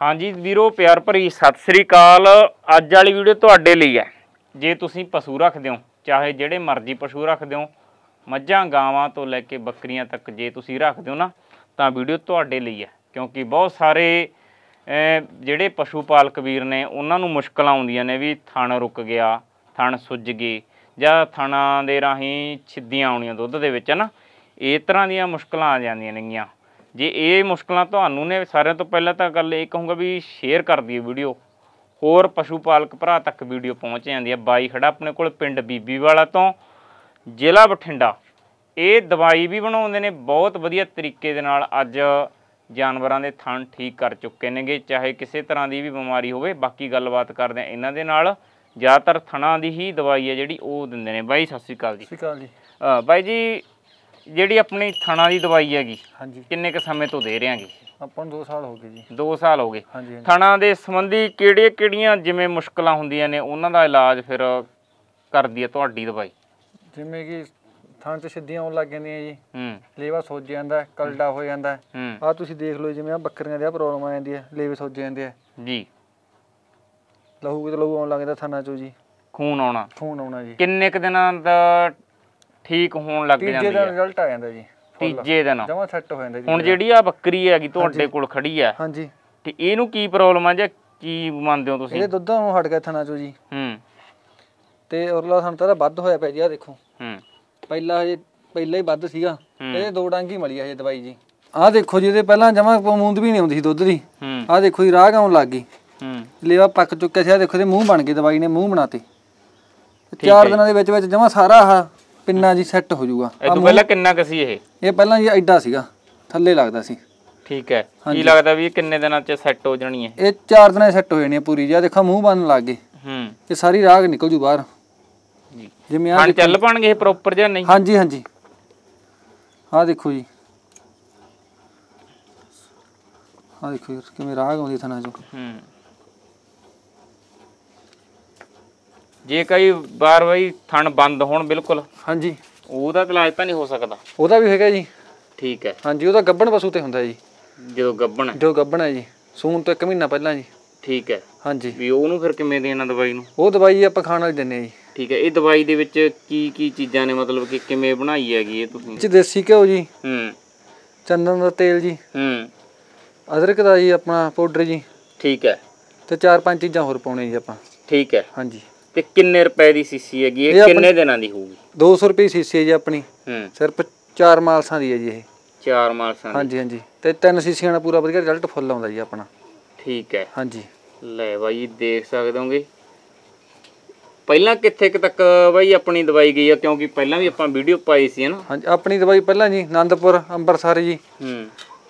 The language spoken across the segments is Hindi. हाँ जी वीरो प्यार भरी सत श्री अकाल। अज वाली वीडियो तुहाडे लई है। जे तुसीं पशु रखदे हो, चाहे जिहड़े मर्जी पशु रखदे हो, मझां गावां तो लैके बकरियां तक जे तुसीं रखदे हो ना तां वीडियो तुहाडे लई है, क्योंकि बहुत सारे जिहड़े पशु पालक वीर ने उन्हां नूं मुश्किलां आउंदियां ने भी थण रुक गया, थण सुज गए जां थणां दे राहीं छिद्दियां आउणियां दुध दे विच, है ना। इस तरह दीयां मुश्किलां आ जांदियां नेगियां। जे ये मुश्किल तू ने सारे तो पहले तो गल ये कहूँगा भी शेयर कर दिए वीडियो, होर पशु पालक भरा तक वीडियो पहुँच जाती है। बाई खड़ा अपने को पिंड बीबीवाला तो जिला बठिंडा। ये दवाई भी बनाते हैं बहुत वधिया तरीके दे नाल, अज जानवरों के थन ठीक कर चुके ने, चाहे किसी तरह की भी बीमारी हो। बाकी गलबात करते हैं इन्हों के नाल। ज़्यादातर थणा की ही दवाई है जी देंगे ने। बाई सत श्री अकाल जी। सत श्री अकाल जी। बाई जी जी अपनी थणा की दवाई हैगी किन्ने क समय तो दे रहे हैं? अपन 2 साल हो गए जी। 2 साल हो गए। थणा के संबंधी किहड़ियां जिमें मुश्किल होंदियां ने उन्हां दा इलाज फिर करदी है तुहाडी दवाई? जिमें कि थण च सिद्धियां आउण लग जांदियां जी, लेवा सुज जांदा, कलडा हो जांदा। आ तुसीं देख लो जिमें आ बकरियां दी प्रॉब्लम आ जांदी है, लेवे सुज जांदे आ जी, लहू किते लहू आउण लग जांदा थणा चों जी, खून आउणा। खून आउणा जी। किन्ने क दिनां दा ठीक होने लग जाती है? रिजल्ट आ जाता जी तीजे दिन, जमा सेट हो जाता। हुण जिहड़ी आ बकरी हैगी तुहाडे कोल खड़ी है, हां जी, ते इहनूं की प्रॉब्लम है जे की मानदे हो तुसीं? इहदे दुद्धां नूं हट गया थणा चो जी। ते उरला थण तां वध होया पिया जी, आ देखो। पहिला हजे पहिला ही वध सीगा। इहदे 2 डंग ही मिली है हजे दवाई जी। आ देखो जी, इहदे पहलां जमा मूंद भी नहीं आउंदी सी दुद्ध दी। आ देखो जी, राह आउण लग गई, लेवा पक चुक्या सी। आ देखो इहदे मूंह बन गए, दवाई ने मूंह बनाते। 4 दिनां दे विच विच जमा सारा आ पिन्ना जी सैट हो जाऊगा। पहला किन्ना क सी ये पहला जी? एडा सीगा, थल्ले लगदा सी। ठीक है। की लगदा भी किन्ने दिनां च सैट हो जाणी है? ये 4 दिनां च सैट हो जाणी है पूरी। जा देखा मूंह बन लग गए, ये सारी राग निकल जू बाहर जी। जिवें आ चल पाणगे प्रॉपर जा नहीं? हां जी, हां जी। आ देखो जी, आ देखो किवें राग आउंदी थना चो। जे कई बार बई थन बंद होण बिल्कुल, हाँ जी, ओहदा इलाज तां नहीं हो सकदा? ओहदा भी हैगा जी। ठीक है। हाँ जी, ओहदा गब्बण पशु ते हुंदा जी। जो गब्बण है? जो गब्बण है जी, सून तो 1 महीना पहला जी। ठीक है। हाँ जी। वी ओहनूं फिर किवें देना दवाई नूं? ओह दवाई आपां खाण वाली दिंदे जी। ठीक है। इह दवाई दे विच की की चीज़ां ने, मतलब कि किवें बनाई हैगी इह तुसीं? इह देसी घिओ जी, चंदन दा तेल जी, अदरक दा जी अपना पाउडर जी। ठीक है। ते 4-5 चीज़ां होर पाउणे जी आपां। ठीक है। हाँ जी। ते किन्ने रुपए दी सीसी हैगी? ये किन्ने दिनां दी होगी? 200 रुपए सीसी है जी अपनी। सिर्फ 4 मालसां दी है जी। ये 4 मालसां? हाँ जी, हाँ जी। ते 3 सीसियां नाल पूरा वधिया रिजल्ट फुल आउंदा जी अपना। ठीक है। हाँ जी। ले भाई देख सकदे होंगे ਪਹਿਲਾਂ ਕਿੱਥੇ ਕਿ ਤੱਕ ਬਾਈ ਆਪਣੀ ਦਵਾਈ ਗਈ ਆ, ਕਿਉਂਕਿ ਪਹਿਲਾਂ ਵੀ ਆਪਾਂ ਵੀਡੀਓ ਪਾਈ ਸੀ, ਹੈ ਨਾ? ਹਾਂਜੀ, ਆਪਣੀ ਦਵਾਈ ਪਹਿਲਾਂ ਜੀ ਆਨੰਦਪੁਰ, ਅੰਮ੍ਰਿਤਸਰ ਜੀ,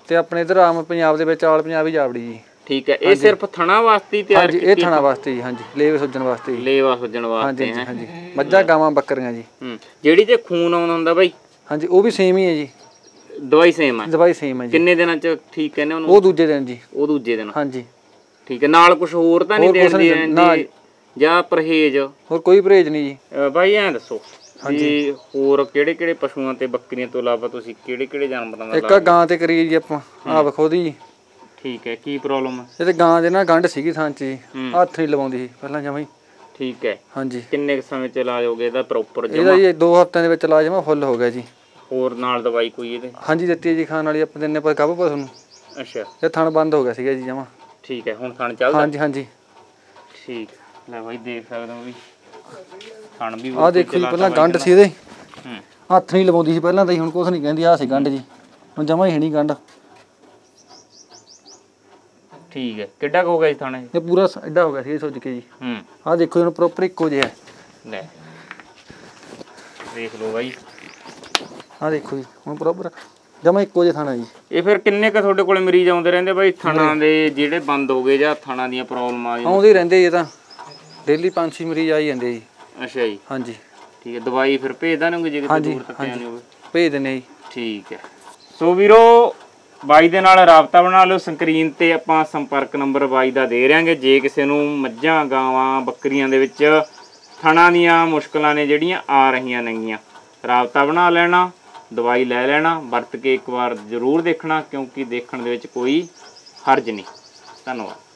ਤੇ ਆਪਣੇ ਇਧਰ ਆਮ ਪੰਜਾਬ ਦੇ ਵਿੱਚ ਆਲ ਪੰਜਾਬੀ ਜਾਵੜੀ ਜੀ। ठीक है। ये सिर्फ थणा वास्ते तैयार की? हां जी, ये थणा वास्ते ही। हां जी, लेवा सज्जन वास्ते ही। लेवा सज्जन वास्ते हैं? हां जी, मज्जा गावां बकरियां जी। जेडी ते खून आउंदा हुंदा भाई? हां जी, ओ भी सेम ही है जी। दवाई सेम है? दवाई सेम है जी। किन्ने दिनां च ठीक है ने ओनु? ओ दूजे दिन जी। ओ दूजे दिन? हां जी। ठीक है। नाल कुछ होर तां नहीं देंदे ना या परहेज? होर कोई परहेज नहीं जी। भाई ऐ दसो जी, होर किहड़े-किहड़े पशुआं ते बकरियां तो इलावा तुसीं किहड़े-किहड़े जानवरां दा? एक गां ते करी जी आपां आप खोदी जी। ठीक है। की प्रॉब्लम है? ये गां दे ना गंढ सीगी थां च जी, हत्थ नहीं लवाउंदी सी पहला जमा ही। ठीक है। हां जी। किन्ने समय च इलाज हो गया ਇਹਦਾ ਪ੍ਰੋਪਰ ਜਮਾ? ਇਹਦਾ ਜੀ 2 ਹਫ਼ਤਿਆਂ ਦੇ ਵਿੱਚ ਇਲਾਜ ਜਮਾ ਫੁੱਲ ਹੋ ਗਿਆ ਜੀ। ਹੋਰ ਨਾਲ ਦਵਾਈ ਕੋਈ ਇਹਦੇ? हां जी, ਦਿੱਤੀ ਜੀ ਖਾਣ ਵਾਲੀ ਆਪਾਂ ਦਿੰਨੇ ਪਰ ਕਾਬੂ ਪਾ ਤੁਹਾਨੂੰ। ਅੱਛਾ। ਇਹ ਥਣ ਬੰਦ ਹੋ ਗਿਆ ਸੀਗਾ ਜੀ ਜਮਾ। ਠੀਕ ਹੈ। ਹੁਣ ਥਣ ਚੱਲਦਾ? हां जी, हां जी। ਠੀਕ ਲੈ ਭਾਈ ਦੇਖ ਸਕਦੇ ਹੋ ਵੀ ਥਣ ਵੀ ਆ ਦੇਖੋ ਜੀ, ਪਹਿਲਾਂ ਗੰਢ ਸੀ ਇਹਦੇ, ਹੱਥ ਨਹੀਂ ਲਵਾਉਂਦੀ ਸੀ ਪਹਿਲਾਂ ਤਾਂ ਜੀ, ਹੁਣ ਕੁਝ ਨਹੀਂ ਕਹਿੰਦੀ। ਆ ਸੀ ਗੰਢ ਜੀ, ਹੁਣ ਜਮਾ ਹੀ ਨਹੀਂ ਗੰਢ। ठीक है। किड्डा हो गया जी थाने? ये पूरा एडा हो गया सी सोच के जी। आ देखो इन प्रॉपर इको जे है। ले देख लो भाई, आ देखो जी हुन प्रॉपर जमा इको जे थाना जी। ये फिर किन्ने क ਤੁਹਾਡੇ ਕੋਲੇ ਮਰੀਜ਼ ਆਉਂਦੇ ਰਹਿੰਦੇ ਭਾਈ ਥਾਣਾ ਦੇ ਜਿਹੜੇ ਬੰਦ ਹੋ ਗਏ ਜਾਂ ਥਾਣਾ ਦੀਆਂ ਪ੍ਰੋਬਲਮ ਆ ਗਈਆਂ? ਆਉਂਦੇ ਰਹਿੰਦੇ ਇਹ ਤਾਂ ਡੇਲੀ 5-6 ਮਰੀਜ਼ ਆ ਹੀ ਜਾਂਦੇ ਜੀ। ਅੱਛਾ ਜੀ। ਹਾਂ ਜੀ। ਠੀਕ ਹੈ। ਦਵਾਈ ਫਿਰ ਭੇਜਦਾ ਨਹੀਂ ਜੇ ਕਿਤੇ ਦੂਰ ਤੱਕ ਜਾਣੀ ਹੋਵੇ? ਭੇਜ ਦਿੰਦੇ ਜੀ। ਠੀਕ ਹੈ। ਸੋ ਵੀਰੋ ਬਾਈ ਦੇ ਨਾਲ ਰਾਬਤਾ ਬਣਾ ਲਓ। ਸਕਰੀਨ ਤੇ ਆਪਾਂ ਸੰਪਰਕ ਨੰਬਰ ਬਾਈ ਦਾ ਦੇ ਰਹੇ ਹਾਂ। ਜੇ ਕਿਸੇ ਨੂੰ ਮੱਝਾਂ, ਗਾਵਾਂ, ਬੱਕਰੀਆਂ ਦੇ ਵਿੱਚ ਥਣਾਂ ਦੀਆਂ ਮੁਸ਼ਕਲਾਂ ਨੇ ਜਿਹੜੀਆਂ ਆ ਰਹੀਆਂ ਨੇਗੀਆਂ, ਰਾਬਤਾ ਬਣਾ ਲੈਣਾ, ਦਵਾਈ ਲੈ ਲੈਣਾ, ਵਰਤ ਕੇ ਇੱਕ ਵਾਰ ਜ਼ਰੂਰ ਦੇਖਣਾ, ਕਿਉਂਕਿ ਦੇਖਣ ਦੇ ਵਿੱਚ ਕੋਈ ਹਰਜ ਨਹੀਂ। धन्यवाद।